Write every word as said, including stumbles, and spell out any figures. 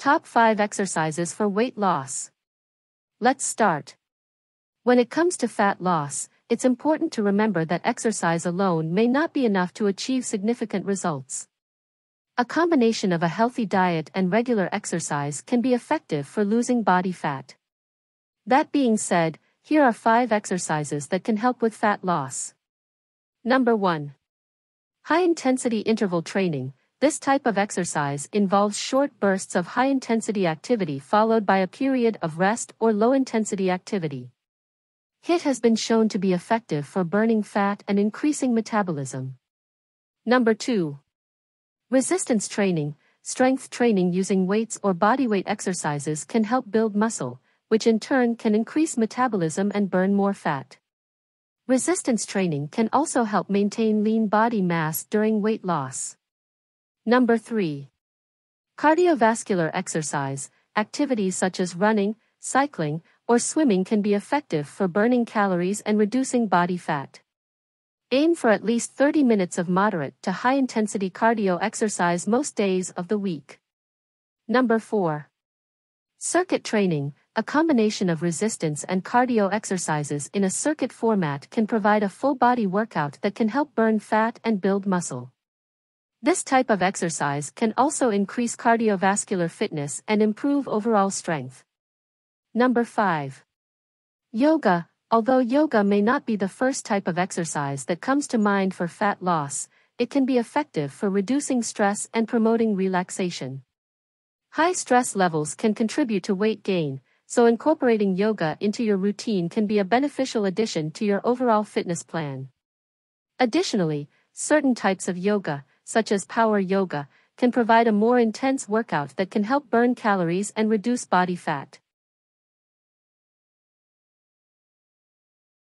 Top five Exercises for Weight Loss. Let's start. When it comes to fat loss, it's important to remember that exercise alone may not be enough to achieve significant results. A combination of a healthy diet and regular exercise can be effective for losing body fat. That being said, here are five exercises that can help with fat loss. Number one. High-intensity interval training. This type of exercise involves short bursts of high-intensity activity followed by a period of rest or low-intensity activity. H I I T has been shown to be effective for burning fat and increasing metabolism. Number two. Resistance training. Strength training using weights or bodyweight exercises can help build muscle, which in turn can increase metabolism and burn more fat. Resistance training can also help maintain lean body mass during weight loss. Number three. Cardiovascular exercise. Activities such as running, cycling, or swimming can be effective for burning calories and reducing body fat. Aim for at least thirty minutes of moderate to high-intensity cardio exercise most days of the week. Number four. Circuit training. A combination of resistance and cardio exercises in a circuit format can provide a full-body workout that can help burn fat and build muscle. This type of exercise can also increase cardiovascular fitness and improve overall strength. Number five. Yoga. Although yoga may not be the first type of exercise that comes to mind for fat loss, it can be effective for reducing stress and promoting relaxation. High stress levels can contribute to weight gain, so incorporating yoga into your routine can be a beneficial addition to your overall fitness plan. Additionally, certain types of yoga, such as power yoga, can provide a more intense workout that can help burn calories and reduce body fat.